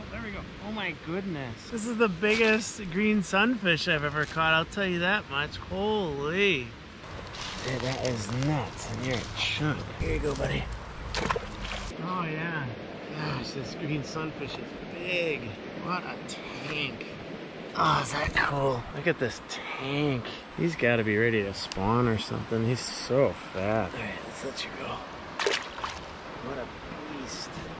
Oh, there we go. Oh my goodness. This is the biggest green sunfish I've ever caught, I'll tell you that much. Holy. Dude, that is nuts. And you're a chunk. Here you go, buddy. Oh yeah. Gosh, this green sunfish is big. What a tank. Oh, is that cool? Look at this tank. He's got to be ready to spawn or something. He's so fat. All right, let's let you go. What a beast.